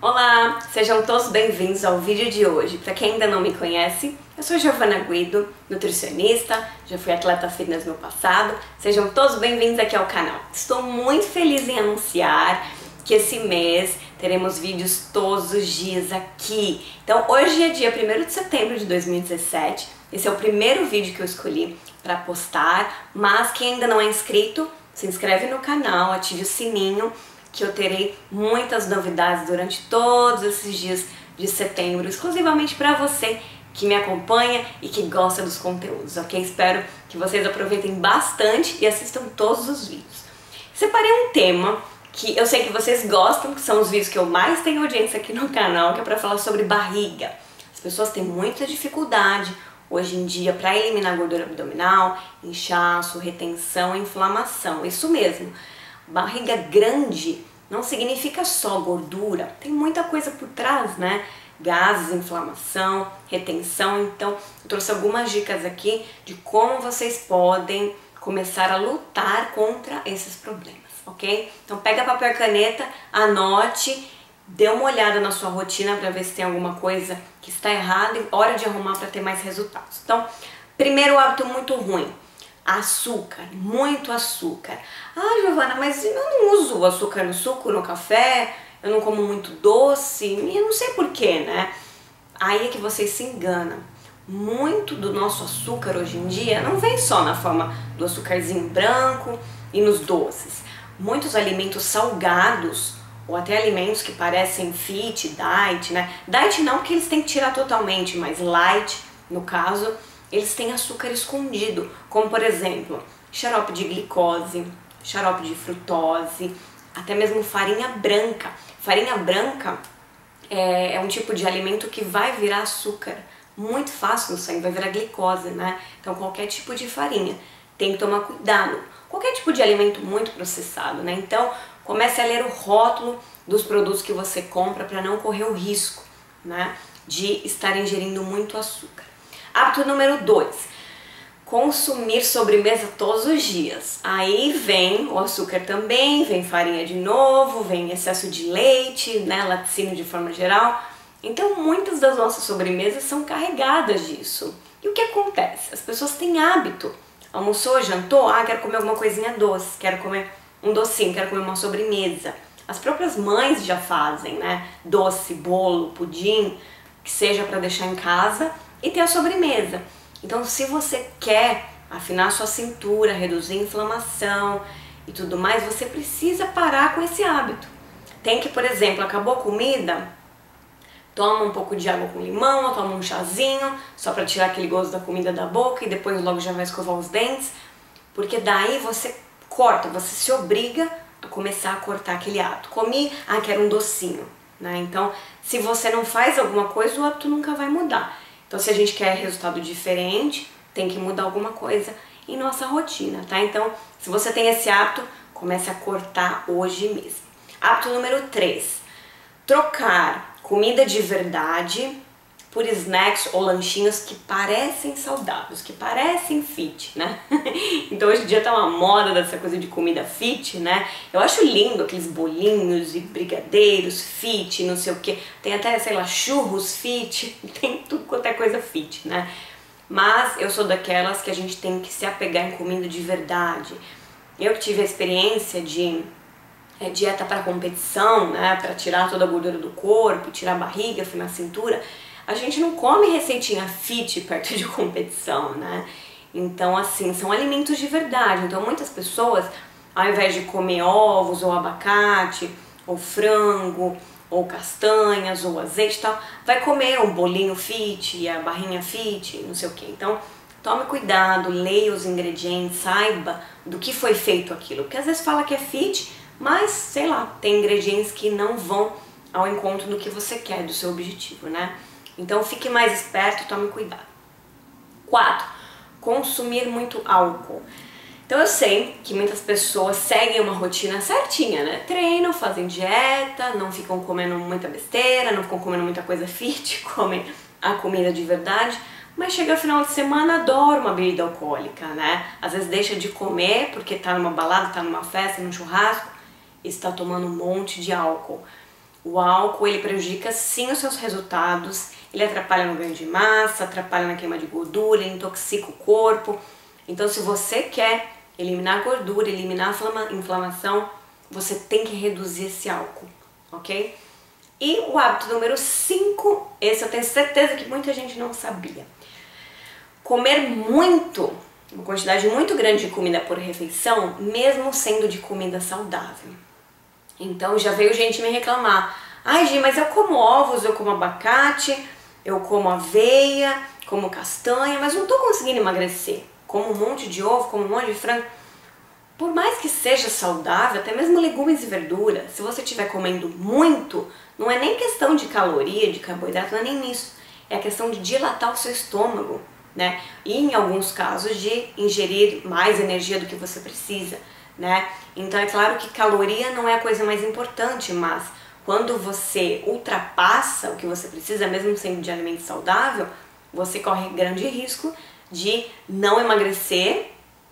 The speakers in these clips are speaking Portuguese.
Olá, sejam todos bem-vindos ao vídeo de hoje. Para quem ainda não me conhece, eu sou Giovana Guido, nutricionista, já fui atleta fitness no passado. Sejam todos bem-vindos aqui ao canal. Estou muito feliz em anunciar que esse mês teremos vídeos todos os dias aqui. Então hoje é dia 1º de setembro de 2017, esse é o primeiro vídeo que eu escolhi para postar, mas quem ainda não é inscrito, se inscreve no canal, ative o sininho, que eu terei muitas novidades durante todos esses dias de setembro, exclusivamente para você que me acompanha e que gosta dos conteúdos, ok? Espero que vocês aproveitem bastante e assistam todos os vídeos. Separei um tema que eu sei que vocês gostam, que são os vídeos que eu mais tenho audiência aqui no canal, que é para falar sobre barriga. As pessoas têm muita dificuldade hoje em dia para eliminar gordura abdominal, inchaço, retenção, inflamação, isso mesmo. Barriga grande não significa só gordura, tem muita coisa por trás, né? Gases, inflamação, retenção. Então, eu trouxe algumas dicas aqui de como vocês podem começar a lutar contra esses problemas, ok? Então, pega papel e caneta, anote, dê uma olhada na sua rotina para ver se tem alguma coisa que está errada e hora de arrumar para ter mais resultados. Então, primeiro hábito muito ruim. Açúcar, muito açúcar. Ah, Giovana, mas eu não uso açúcar no suco, no café, eu não como muito doce, e eu não sei porquê, né? Aí é que vocês se enganam. Muito do nosso açúcar hoje em dia não vem só na forma do açucarzinho branco e nos doces. Muitos alimentos salgados, ou até alimentos que parecem fit, diet, né? Diet não, que eles têm que tirar totalmente, mas light, no caso, eles têm açúcar escondido, como por exemplo, xarope de glicose, xarope de frutose, até mesmo farinha branca. Farinha branca é um tipo de alimento que vai virar açúcar muito fácil no sangue, vai virar glicose, né? Então qualquer tipo de farinha tem que tomar cuidado. Qualquer tipo de alimento muito processado, né? Então comece a ler o rótulo dos produtos que você compra para não correr o risco, né, de estar ingerindo muito açúcar. Hábito número 2, consumir sobremesa todos os dias. Aí vem o açúcar também, vem farinha de novo, vem excesso de leite, né, laticínio de forma geral. Então muitas das nossas sobremesas são carregadas disso. E o que acontece? As pessoas têm hábito. Almoçou, jantou, ah, quero comer alguma coisinha doce, quero comer um docinho, quero comer uma sobremesa. As próprias mães já fazem, né, doce, bolo, pudim, que seja para deixar em casa, e tem a sobremesa. Então, se você quer afinar sua cintura, reduzir a inflamação e tudo mais, você precisa parar com esse hábito. Tem que, por exemplo, acabou a comida, toma um pouco de água com limão, ou toma um chazinho, só para tirar aquele gosto da comida da boca, e depois logo já vai escovar os dentes, porque daí você corta, você se obriga a começar a cortar aquele hábito. Comi, ah, quero um docinho, né? Então, se você não faz alguma coisa, o hábito nunca vai mudar. Então, se a gente quer resultado diferente, tem que mudar alguma coisa em nossa rotina, tá? Então, se você tem esse hábito, comece a cortar hoje mesmo. Hábito número 3. Trocar comida de verdade por snacks ou lanchinhos que parecem saudáveis, que parecem fit, né? Então, hoje em dia tá uma moda dessa coisa de comida fit, né? Eu acho lindo aqueles bolinhos e brigadeiros fit, não sei o que. Tem até, sei lá, churros fit, tem tudo quanto é coisa fit, né? Mas eu sou daquelas que a gente tem que se apegar em comida de verdade. Eu que tive a experiência de dieta para competição, né? Para tirar toda a gordura do corpo, tirar a barriga, afinar a cintura. A gente não come receitinha fit perto de competição, né? Então, assim, são alimentos de verdade. Então, muitas pessoas, ao invés de comer ovos, ou abacate, ou frango, ou castanhas, ou azeite e tal, vai comer um bolinho fit, a barrinha fit, não sei o que. Então, tome cuidado, leia os ingredientes, saiba do que foi feito aquilo. Porque às vezes fala que é fit, mas, sei lá, tem ingredientes que não vão ao encontro do que você quer, do seu objetivo, né? Então fique mais esperto, tome cuidado. 4. Consumir muito álcool. Então eu sei que muitas pessoas seguem uma rotina certinha, né? Treinam, fazem dieta, não ficam comendo muita besteira, não ficam comendo muita coisa fit, comem a comida de verdade, mas chega no final de semana, adora uma bebida alcoólica, né? Às vezes deixa de comer porque tá numa balada, tá numa festa, num churrasco, e está tomando um monte de álcool. O álcool, ele prejudica sim os seus resultados, ele atrapalha no ganho de massa, atrapalha na queima de gordura, ele intoxica o corpo. Então se você quer eliminar a gordura, eliminar a inflamação, você tem que reduzir esse álcool, ok? E o hábito número 5, esse eu tenho certeza que muita gente não sabia. Comer muito, uma quantidade muito grande de comida por refeição, mesmo sendo de comida saudável. Então já veio gente me reclamar. Ai, Gi, mas eu como ovos, eu como abacate, eu como aveia, como castanha, mas não tô conseguindo emagrecer. Como um monte de ovo, como um monte de frango. Por mais que seja saudável, até mesmo legumes e verduras, se você estiver comendo muito, não é nem questão de caloria, de carboidrato, não é nem isso. É a questão de dilatar o seu estômago, né? E em alguns casos de ingerir mais energia do que você precisa, né? Então é claro que caloria não é a coisa mais importante, mas quando você ultrapassa o que você precisa, mesmo sendo de alimento saudável, você corre grande risco de não emagrecer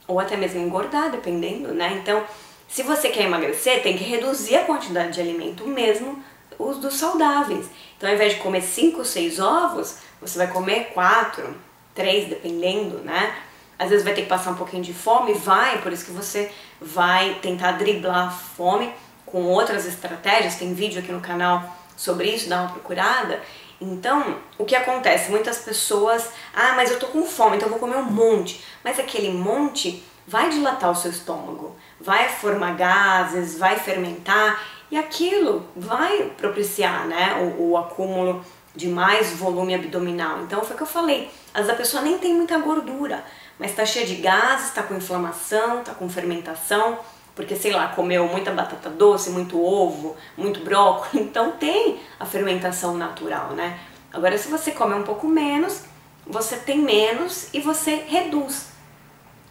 ou até mesmo engordar, dependendo, né? Então, se você quer emagrecer, tem que reduzir a quantidade de alimento, mesmo os dos saudáveis. Então, ao invés de comer 5 ou 6 ovos, você vai comer 4, 3, dependendo, né? Às vezes vai ter que passar um pouquinho de fome, vai, por isso que você vai tentar driblar a fome com outras estratégias, tem vídeo aqui no canal sobre isso, dá uma procurada. Então, o que acontece? Muitas pessoas, ah, mas eu tô com fome, então eu vou comer um monte. Mas aquele monte vai dilatar o seu estômago, vai formar gases, vai fermentar, e aquilo vai propiciar, né, o acúmulo de mais volume abdominal. Então foi o que eu falei, às vezes a pessoa nem tem muita gordura, mas tá cheia de gases, tá com inflamação, tá com fermentação, porque, sei lá, comeu muita batata doce, muito ovo, muito brócolis, então tem a fermentação natural, né? Agora, se você comer um pouco menos, você tem menos e você reduz.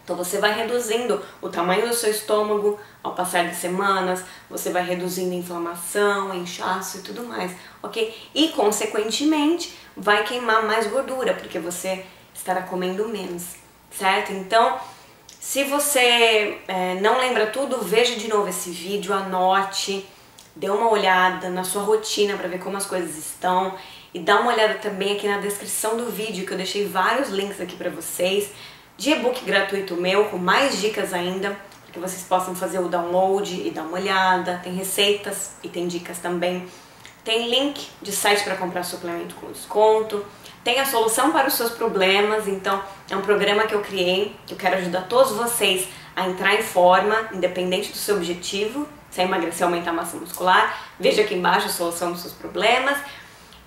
Então você vai reduzindo o tamanho do seu estômago ao passar de semanas, você vai reduzindo a inflamação, inchaço e tudo mais, ok? E, consequentemente, vai queimar mais gordura, porque você estará comendo menos, certo? Então, se você não lembra tudo, veja de novo esse vídeo, anote, dê uma olhada na sua rotina para ver como as coisas estão e dá uma olhada também aqui na descrição do vídeo que eu deixei vários links aqui para vocês de e-book gratuito meu com mais dicas ainda para que vocês possam fazer o download e dar uma olhada, tem receitas e tem dicas também, tem link de site para comprar suplemento com desconto. Tem a solução para os seus problemas, então é um programa que eu criei, que eu quero ajudar todos vocês a entrar em forma, independente do seu objetivo, se é emagrecer ou aumentar a massa muscular. Veja aqui embaixo a solução dos seus problemas.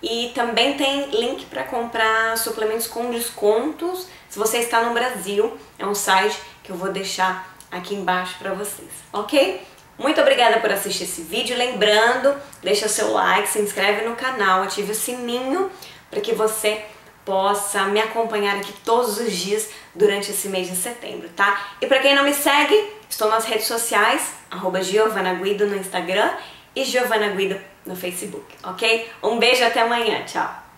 E também tem link para comprar suplementos com descontos, se você está no Brasil, é um site que eu vou deixar aqui embaixo para vocês, ok? Muito obrigada por assistir esse vídeo, lembrando, deixa seu like, se inscreve no canal, ative o sininho, para que você possa me acompanhar aqui todos os dias durante esse mês de setembro, tá? E para quem não me segue, estou nas redes sociais, @GiovanaGuido no Instagram e Giovana Guido no Facebook, ok? Um beijo e até amanhã, tchau!